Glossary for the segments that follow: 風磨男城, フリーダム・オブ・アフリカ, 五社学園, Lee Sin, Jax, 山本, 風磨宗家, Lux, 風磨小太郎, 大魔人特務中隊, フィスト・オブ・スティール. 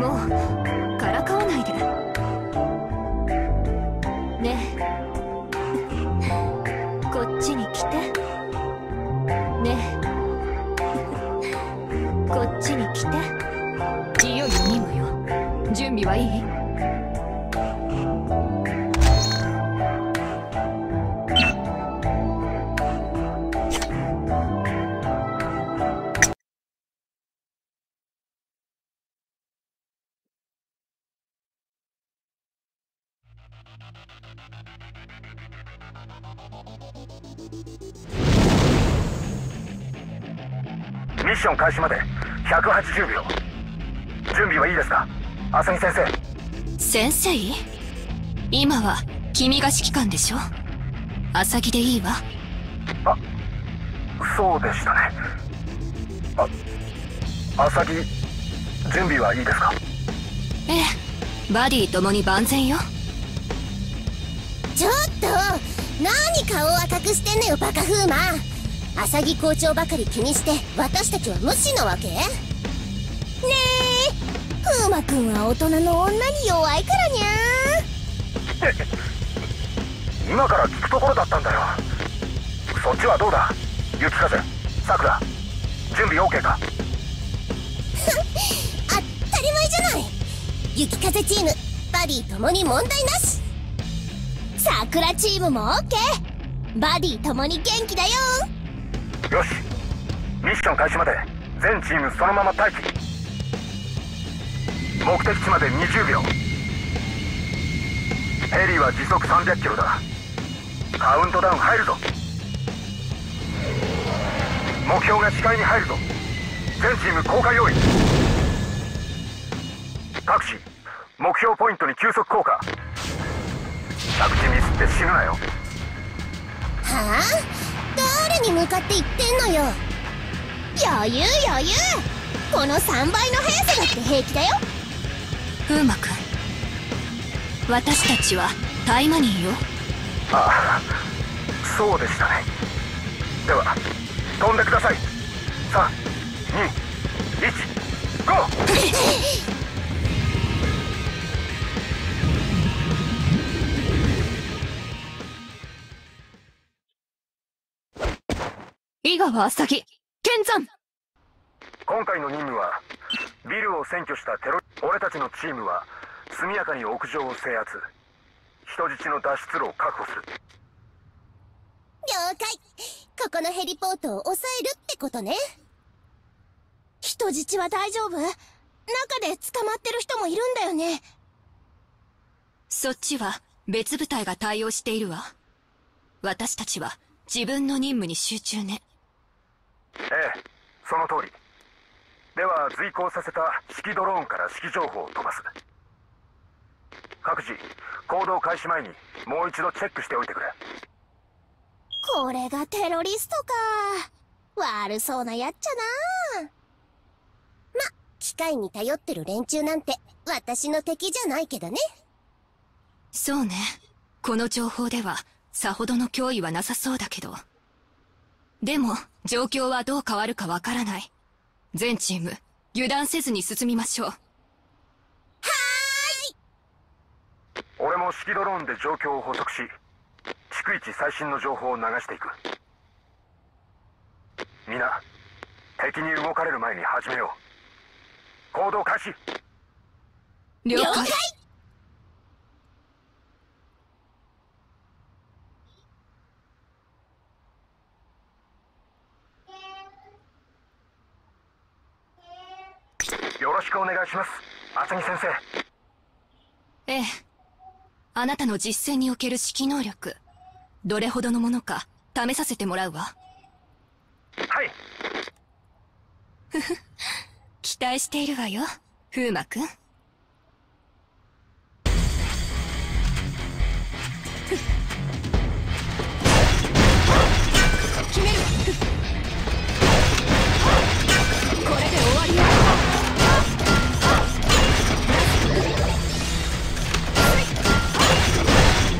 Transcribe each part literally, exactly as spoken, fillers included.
もうからかわないでねえこっちに来てねえこっちに来て。いよいよ任務よ。準備はいい？ミッション開始までひゃくはちじゅうびょう。準備はいいですか、浅見先生。先生、今は君が指揮官でしょ。浅木でいいわ。あ、そうでしたね。あ、浅木、準備はいいですか。ええ、バディともに万全よ。ちょっと何顔を赤くしてんのよバカ風魔。浅木校長ばかり気にして私たちは無視なわけねえ。風魔くんは大人の女に弱いからにゃー今から聞くところだったんだよ。そっちはどうだ、雪風、さくら、準備 OK か当たり前じゃない。雪風チーム、バディともに問題なし。桜チームも OK。 バディともに元気だよ。よし、ミッション開始まで全チームそのまま待機。目的地までにじゅうびょう。ヘリは時速さんびゃくキロだ。カウントダウン入るぞ。目標が視界に入るぞ。全チーム降下用意。各地目標ポイントに急速降下。着地ミスって死ぬなよ。はあ、誰に向かって言ってんのよ。余裕余裕、このさんばいの速さだって平気だよ。風磨君、私たちはタイマニーよ。ああ、そうでしたね。では飛んでください。さんにいちゴー井川浅木、剣山。今回の任務はビルを占拠したテロ。俺たちのチームは速やかに屋上を制圧、人質の脱出路を確保する。了解。ここのヘリポートを抑えるってことね。人質は大丈夫？中で捕まってる人もいるんだよね。そっちは別部隊が対応しているわ。私たちは自分の任務に集中ね。ええ、その通り。では随行させた指揮ドローンから指揮情報を飛ばす。各自行動開始前にもう一度チェックしておいてくれ。これがテロリストか。悪そうなやっちゃな。ま、機械に頼ってる連中なんて私の敵じゃないけどね。そうね、この情報ではさほどの脅威はなさそうだけど。でも状況はどう変わるかわからない。全チーム油断せずに進みましょう。はーい。俺も指揮ドローンで状況を捕捉し、逐一最新の情報を流していく。皆、敵に動かれる前に始めよう。行動開始。了解。よろしくお願いします、浅木先生。ええ、あなたの実践における指揮能力、どれほどのものか試させてもらうわ。はい。ふふ期待しているわよ、風磨くん。決めるわ。これで終わりよ。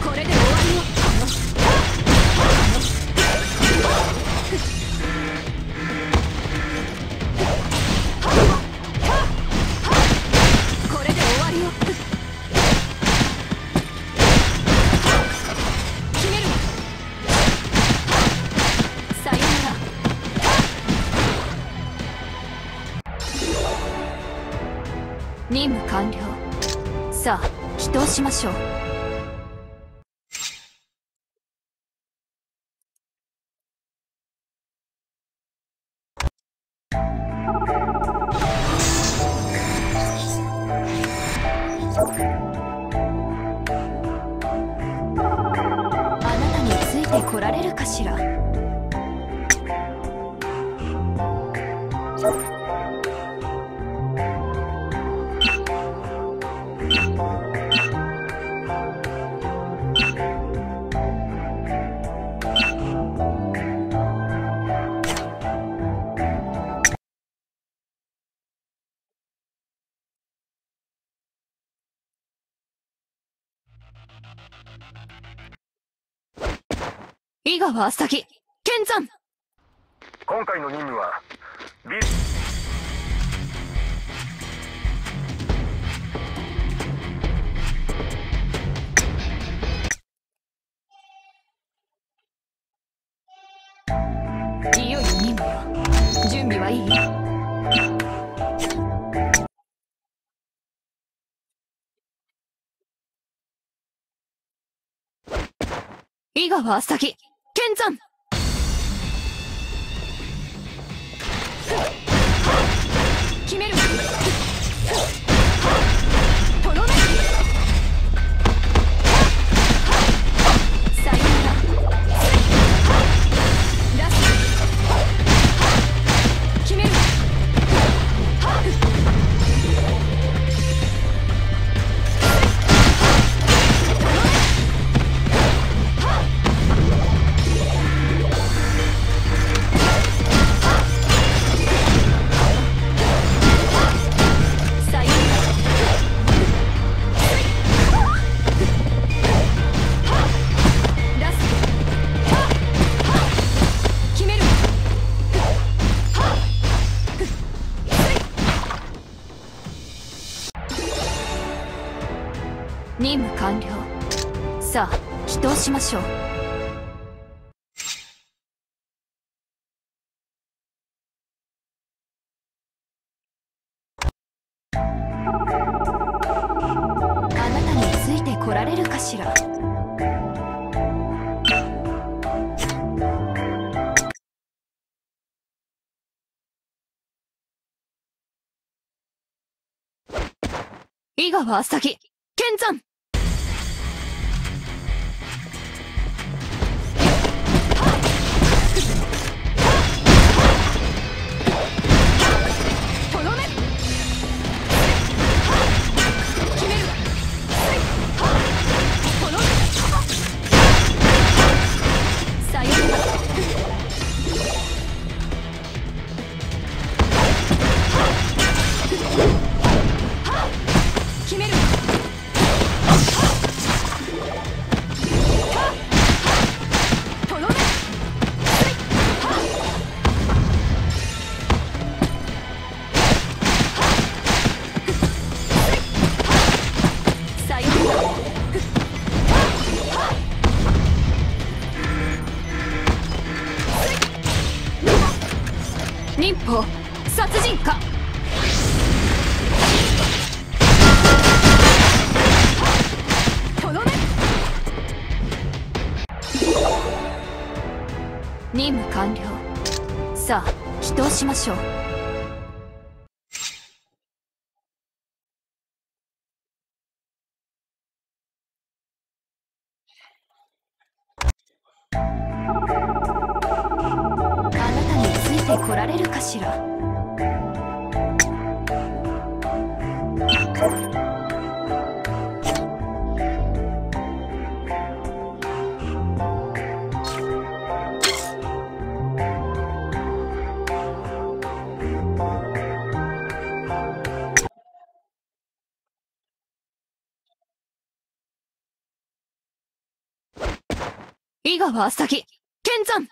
こ任務完了。さあ、祈祷しましょう。井川あさぎ、剣山。今回の任務はビルいよいよ任務よ。準備はいい？井川あさぎ、剣山。決める。とどめる。最後だ。ラスト。決める。任務完了。さあ、祈祷しましょう。井川あさぎ、剣山。忍法殺人か。とどめ。任務完了。さあ、祈祷しましょう。来られるかしら。井川あさぎ、剣山。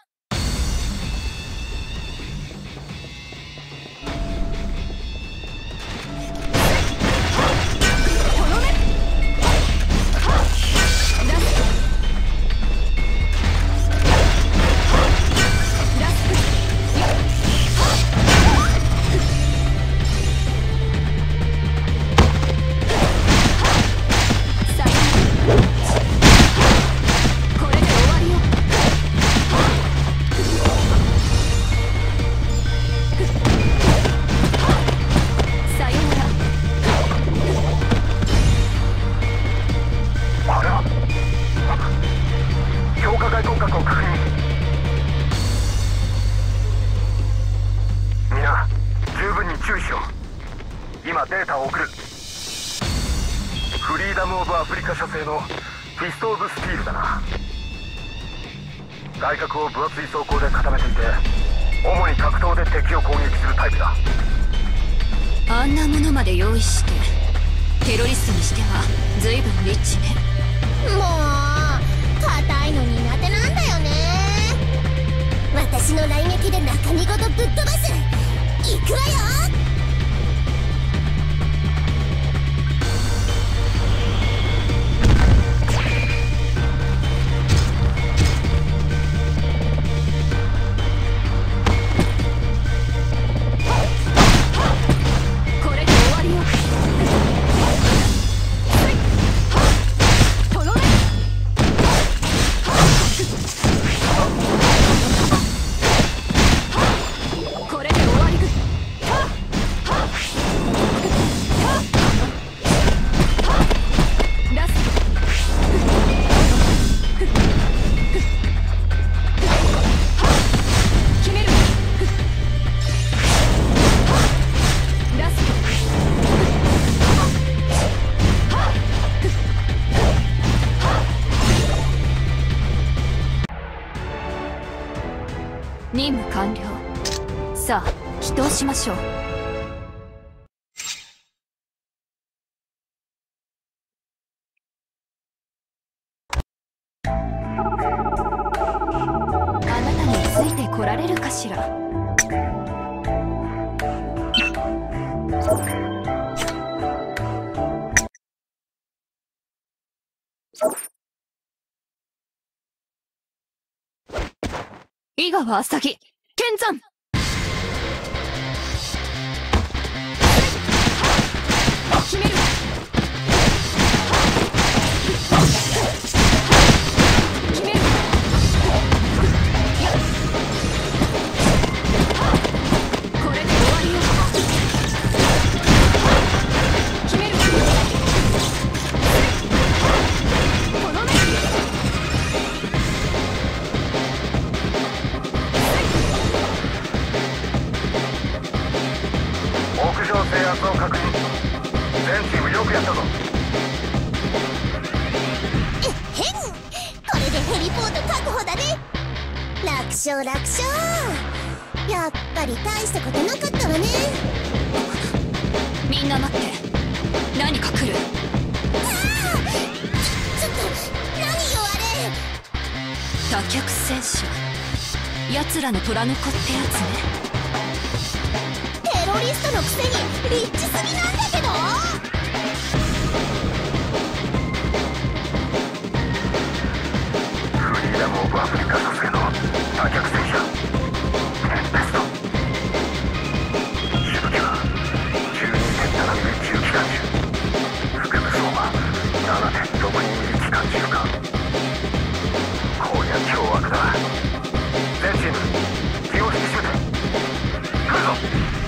フリーダム・オブ・アフリカ社製のフィスト・オブ・スティールだな。外角を分厚い装甲で固めていて、主に格闘で敵を攻撃するタイプだ。あんなものまで用意して、テロリストにしては随分リッチね。もう硬いの苦手なんだよね。私の雷撃で中身ごとぶっ飛ばす。行くわよ。任務完了。さあ、祈祷しましょう。あなたについてこられるかしら。井川浅木、剣山。決めるわ。決めるわ。これで終わりよ。決めるわ。この目。制圧を確認。全チームよくやったぞ。えっへん、これでヘリポート確保だね。楽勝楽勝。やっぱり大したことなかったわね。みんな待って、何か来る。ああ、ちょっと何よあれ。多脚戦車、奴らの虎の子ってやつね。テロリストのくせにリッチすぎなんだけど。フリーダム・オブ・アフリカ作戦の多脚戦車ベスト。主武器は じゅうにてんななミリ 中機関銃、副武装は ななてんろくにミリ 機関銃か。こりゃ凶悪だ。全チーム気を引き締めて来るぞ。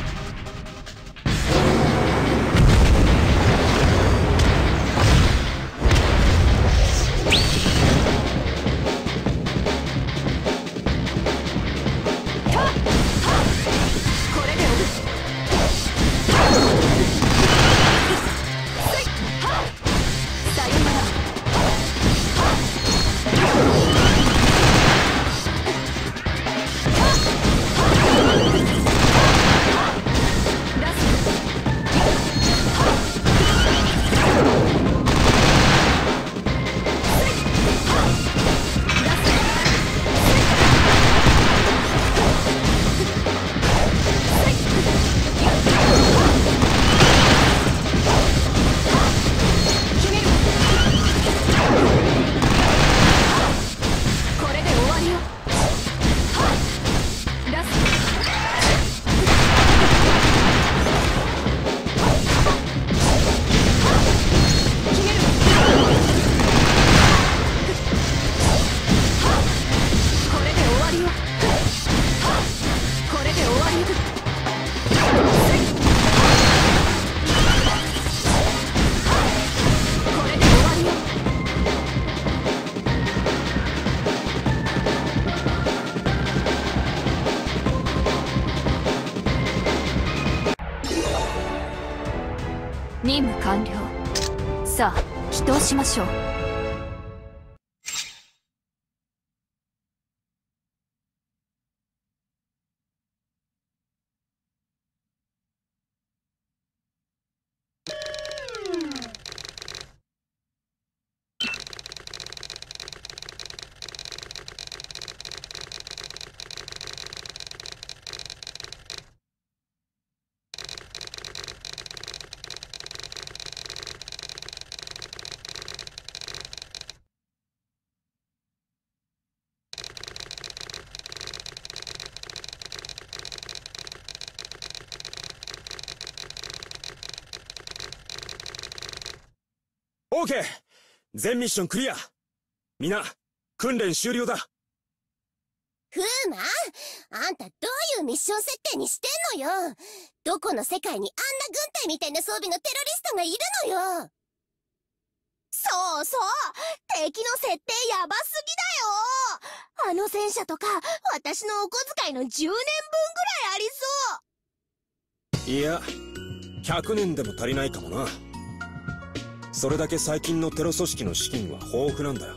任務完了。さあ。起動しましょう。オーケー、全ミッションクリア。みんな訓練終了だ。フーマン、あんたどういうミッション設定にしてんのよ。どこの世界にあんな軍隊みたいな装備のテロリストがいるのよ。そうそう、敵の設定ヤバすぎだよ。あの戦車とか私のお小遣いのじゅうねんぶんぐらいありそう。いや、ひゃくねんでも足りないかもな。それだけ最近のテロ組織の資金は豊富なんだよ。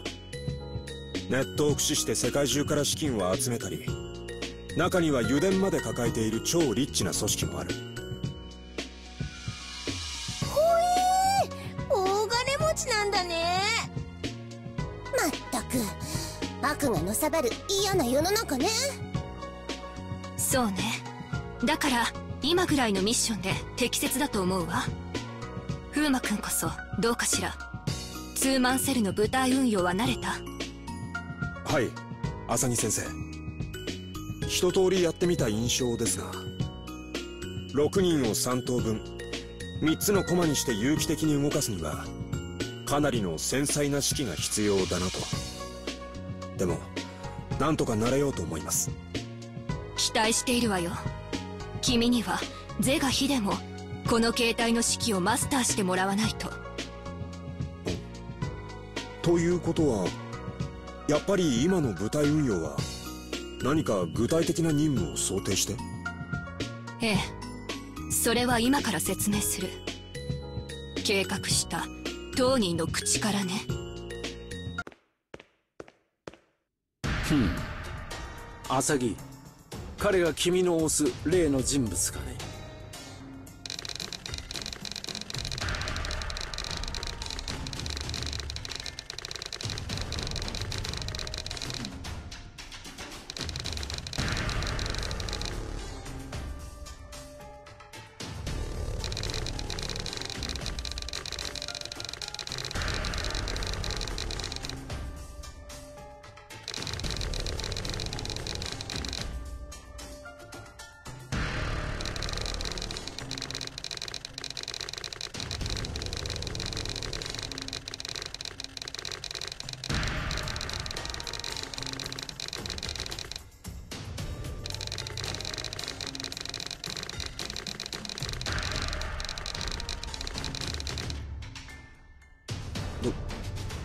ネットを駆使して世界中から資金を集めたり、中には油田まで抱えている超リッチな組織もある。ほえー、大金持ちなんだね。まったく悪がのさばる嫌な世の中ね。そうね、だから今ぐらいのミッションで適切だと思うわ。風磨君こそどうかしら。ツーマンセルの部隊運用は慣れた？はい、浅木先生。一通りやってみた印象ですが、ろくにんをさん等分みっつの駒にして有機的に動かすにはかなりの繊細な指揮が必要だなと。でもなんとかなれようと思います。期待しているわよ。君には是が非でもこの形態の指揮をマスターしてもらわないと。ということはやっぱり今の部隊運用は何か具体的な任務を想定して？ええ、それは今から説明する。計画した当人の口からね。ふん、浅木、彼が君の推す例の人物かね。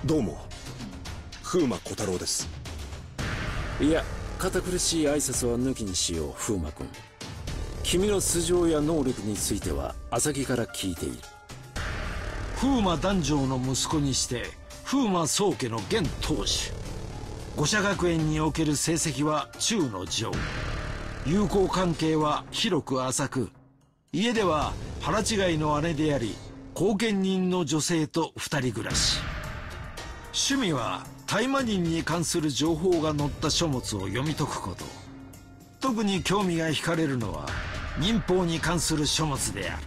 どうも、風磨小太郎です。いや、堅苦しい挨拶は抜きにしよう。風磨君、君の素性や能力については浅木から聞いている。風磨男城の息子にして風磨宗家の現当主、五社学園における成績は中の上、友好関係は広く浅く、家では腹違いの姉であり後見人の女性と二人暮らし、趣味は大麻人に関する情報が載った書物を読み解くこと。特に興味が惹かれるのは民法に関する書物である。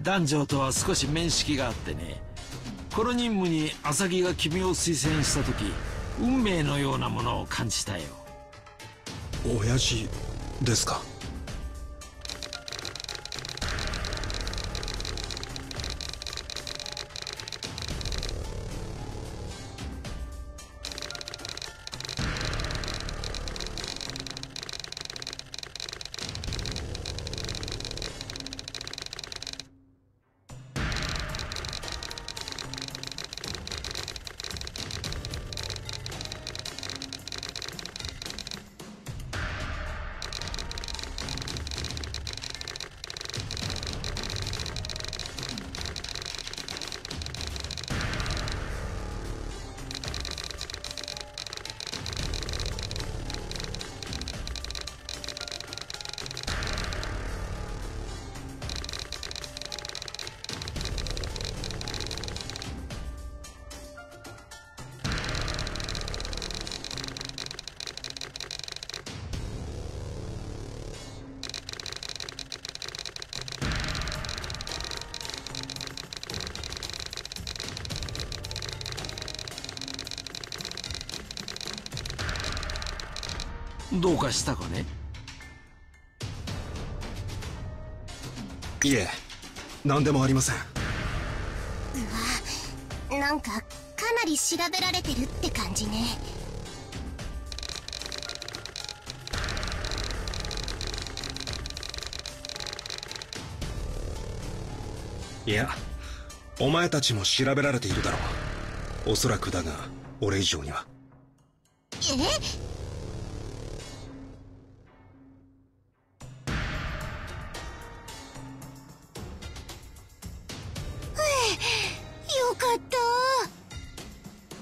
男女とは少し面識があってね。この任務に浅木が君を推薦した時、運命のようなものを感じたよ。親父ですか？どうかしたかね？いえ、何でもありません。うわ、なんかかなり調べられてるって感じね。いや、お前たちも調べられているだろう。おそらくだが、俺以上には。え？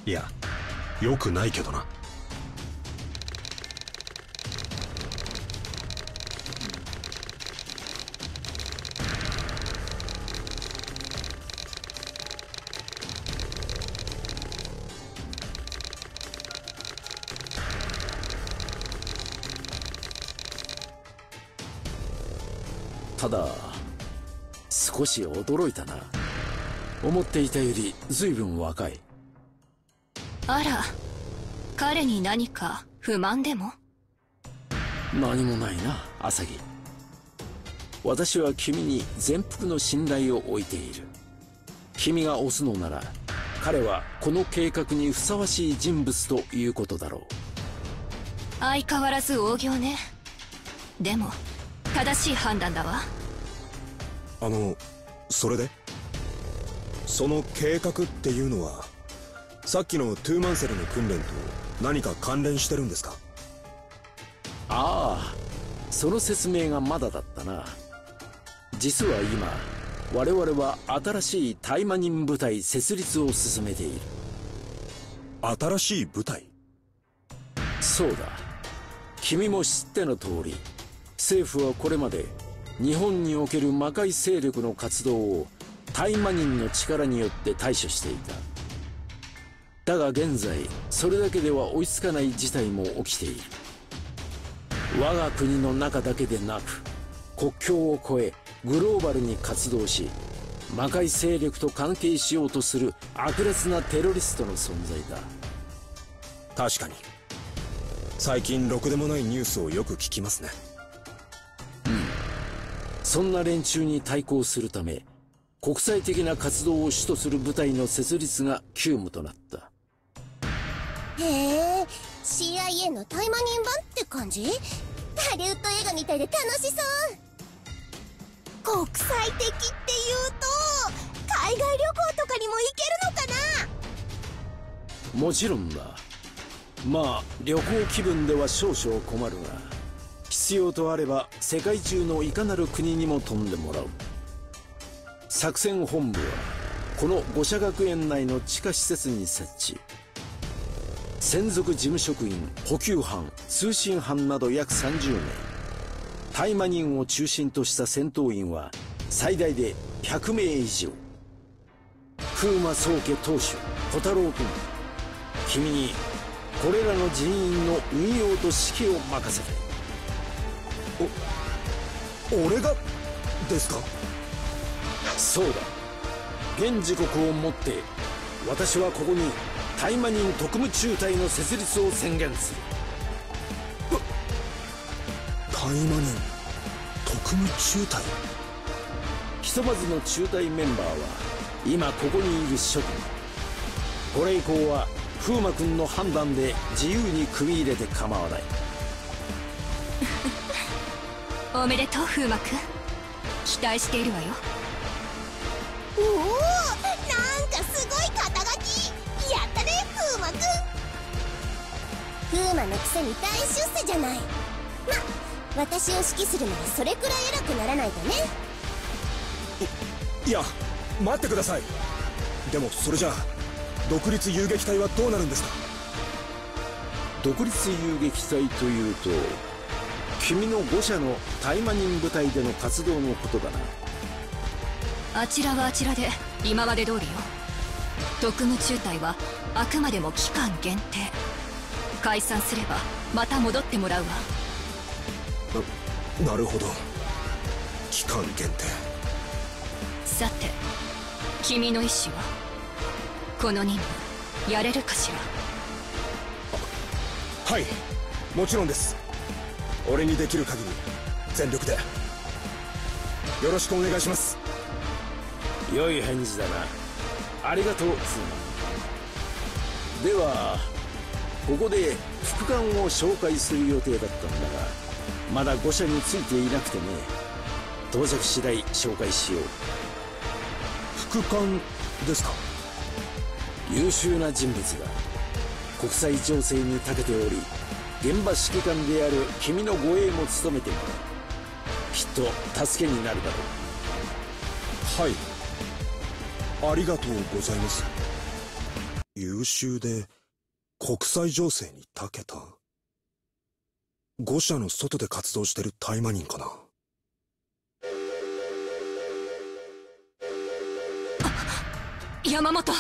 いや、よくないけどな。ただ、少し驚いたな。思っていたより随分若い。あら、彼に何か不満でも？何もないな、朝木。私は君に全幅の信頼を置いている。君が推すのなら、彼はこの計画にふさわしい人物ということだろう。相変わらず大仰ね。でも正しい判断だわ。あの、それで？その計画っていうのは、さっきのトゥーマンセルの訓練と何か関連してるんですか？ああ、その説明がまだだったな。実は今、我々は新しい大魔人部隊設立を進めている。新しい部隊？そうだ。君も知っての通り、政府はこれまで日本における魔界勢力の活動を大魔人の力によって対処していた。だが現在、それだけでは追いつかない事態も起きている。我が国の中だけでなく、国境を越えグローバルに活動し、魔界勢力と関係しようとする悪劣なテロリストの存在だ。確かに、最近ろくでもないニュースをよく聞きますね。うん、そんな連中に対抗するため、国際的な活動を主とする部隊の設立が急務となった。へえ、 シーアイエー の大魔人版って感じ？ハリウッド映画みたいで楽しそう。国際的っていうと、海外旅行とかにも行けるのかな？もちろんだ。まあ、旅行気分では少々困るが、必要とあれば世界中のいかなる国にも飛んでもらう。作戦本部はこの五社学園内の地下施設に設置。専属事務職員、補給班、通信班など約さんじゅうめい。大魔人を中心とした戦闘員は最大でひゃくめい以上。風魔宗家当主小太郎君、君にこれらの人員の運用と指揮を任せる。お俺がですか？そうだ。現時刻をもって私はここに大魔人特務中隊の設立を宣言する。大魔人特務中隊？ひとまずの中隊メンバーは今ここにいる諸君。これ以降は風磨君の判断で自由に組み入れて構わない。おめでとう、風磨君。期待しているわよ。おお、なんかすごい肩書き。やったね、風磨くん。風磨のくせに大出世じゃない。ま、私を指揮するならそれくらい偉くならないとね。い、いや、待ってください。でもそれじゃあ、独立遊撃隊はどうなるんですか？独立遊撃隊というと、君の五社の大魔人部隊での活動のことだな。あちらはあちらで今まで通りよ。特務中隊はあくまでも期間限定。解散すればまた戻ってもらうわ。 な, なるほど、期間限定。さて、君の意思は？この任務やれるかしら？ははい、もちろんです。俺にできる限り全力でよろしくお願いします。良い返事だな。ありがとう。ではここで副官を紹介する予定だったんだが、まだご社についていなくてね。到着次第紹介しよう。副官ですか？優秀な人物だ。国際情勢に長けており、現場指揮官である君の護衛も務めている。きっと助けになるだろう。はい、ありがとうございます。優秀で国際情勢に長けた。御社の外で活動してる大魔人かな。山本。あ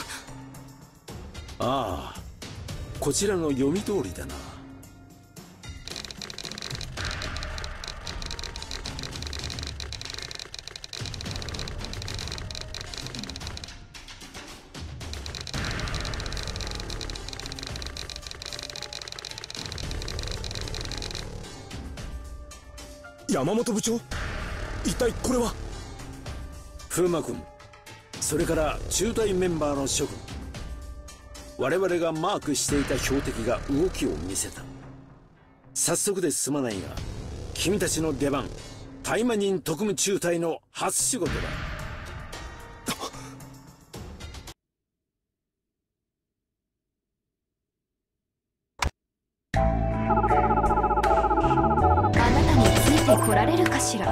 あ、こちらの読み通りだな。山本部長、一体これは。風磨君、それから中隊メンバーの諸君、我々がマークしていた標的が動きを見せた。早速ですまないが、君たちの出番、大魔人特務中隊の初仕事だ。あなたについてこられるかしら。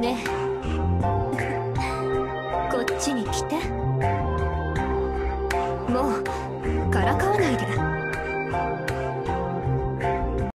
ねえ。